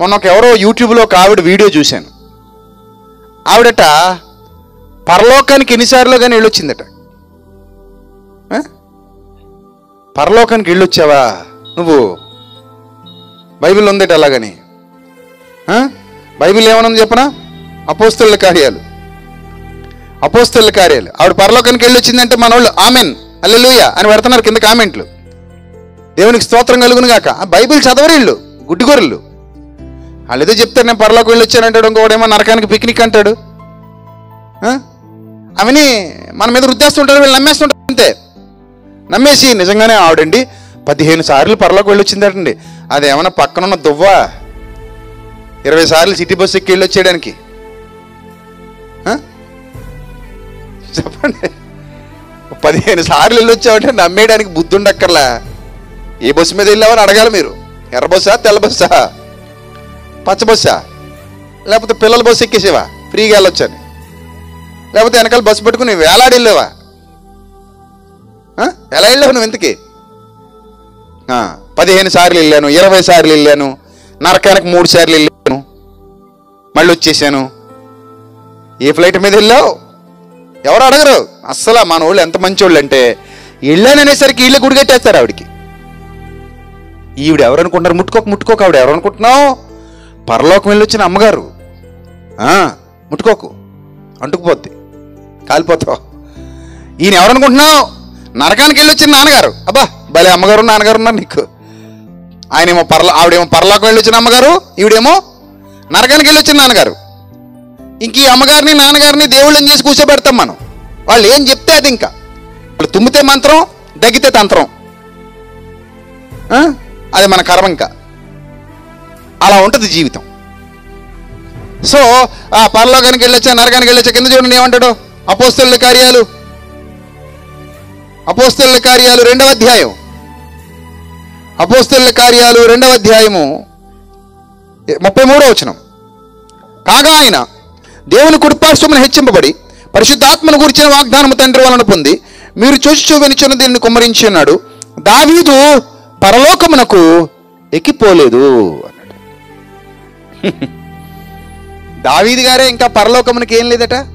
మొన్న ఎవరో యూట్యూబ్లో ఒక ఆవిడ వీడియో చూశాను. ఆవిడట పరలోకానికి ఎన్నిసార్లు కానీ వెళ్ళొచ్చిందట. పరలోకానికి వెళ్ళొచ్చావా నువ్వు? బైబిల్ ఉందట అలాగని. బైబిల్ ఏమన్నా చెప్పనా? అపోస్తుల కార్యాలు, అపోస్తుల కార్యాలు. ఆవిడ పరలోకానికి వెళ్ళొచ్చిందంటే మన వాళ్ళు ఆమెన్ హల్లెలూయా అని పెడుతున్నారు కింద కామెంట్లు. దేవునికి స్తోత్రం కలుగును గాక. బైబిల్ చదవరీళ్ళు, గుడ్డిగొర్రెలు. వాళ్ళు ఏదో చెప్తారు, నేను పరలోకి వెళ్ళొచ్చానంటాడు, ఇంకోడేమో నరకానికి పిక్నిక్ అంటాడు. అవన్నీ మన మీద రుద్దేస్తుంటారు, వీళ్ళు నమ్మేస్తుంటారు. అంతే, నమ్మేసి నిజంగానే ఆవిడండి 15 సార్లు పరలోకి వెళ్ళొచ్చిందటండి. అదేమన్నా పక్కనున్న దువ్వ 20 సార్లు సిటీ బస్సు ఎక్కి వెళ్ళొచ్చేయడానికి? చెప్పండి, 15 సార్లు వెళ్ళొచ్చావంటే నమ్మేయడానికి బుద్ధి ఉండక్కర్లా. ఏ బస్సు మీద వెళ్ళామని అడగాలి మీరు. ఎర్ర బస్సా, తెల్ల బస్సా, పచ్చ బస్సా, లేకపోతే పిల్లల బస్సు ఎక్కేసేవా ఫ్రీగా వెళ్ళొచ్చని, లేకపోతే వెనకాల బస్సు పెట్టుకుని వేలాడి వెళ్ళేవా? ఎలా వెళ్ళావు నువ్వు? ఇంతకీ 15 సార్లు వెళ్ళాను, 20 సార్లు వెళ్ళాను, నరకానికి 3 సార్లు వెళ్ళాను, మళ్ళీ వచ్చేసాను. ఏ ఫ్లైట్ మీద వెళ్ళావు? ఎవరు అడగరు అస్సలు. మన వాళ్ళు ఎంత మంచోళ్ళు అంటే వెళ్ళాననేసరికి వీళ్ళే గుడిగట్టేస్తారు ఆవిడికి. ఈవిడ ఎవరనుకుంటున్నారు? ముట్టుకోక ఆవిడ ఎవరనుకుంటున్నావు? పరలోకం వెళ్ళొచ్చిన అమ్మగారు. ముట్టుకోకు, అంటుకుపోద్ది, కాలిపోతావు. ఈయన ఎవరనుకుంటున్నావు? నరకానికి వెళ్ళొచ్చిన నాన్నగారు. అబ్బా భలే అమ్మగారు నాన్నగారు ఉన్నారు నీకు. ఆయనేమో ఆవిడేమో పరలోకం వెళ్ళొచ్చిన అమ్మగారు, ఈవిడేమో నరకానికి వెళ్ళొచ్చిన నాన్నగారు. ఇంక ఈ అమ్మగారిని నాన్నగారిని దేవుళ్ళని చేసి కూర్చోబెడతాం మనం. వాళ్ళు ఏం చెప్తే అది. ఇంకా వాళ్ళు తుమ్మితే మంత్రం, దగ్గితే తంత్రం, అది మన కర్మ. ఇంకా అలా ఉంటుంది జీవితం. సో ఆ పరలోకానికి వెళ్ళొచ్చా, నరకానికి వెళ్ళొచ్చా, కింద చూడండి ఏమంటాడు. అపోస్తుల కార్యాలు, అపోస్తుల కార్యాలు 2వ అధ్యాయం, అపోస్తుల కార్యాలు 2వ అధ్యాయము 33వ వచనం. కాగా ఆయన దేవుని కుడిపార్శ్వమున హెచ్చింపబడి పరిశుద్ధాత్మను గురించిన వాగ్దానము తండ్రి వలన పొంది మీరు చూచి వెనుచున్న దీన్ని కుమ్మరించి అన్నాడు. దావీదు పరలోకమునకు ఎక్కిపోలేదు అన్నాడు. దావీదు గారే ఇంకా పరలోకమునకి ఏం లేదట.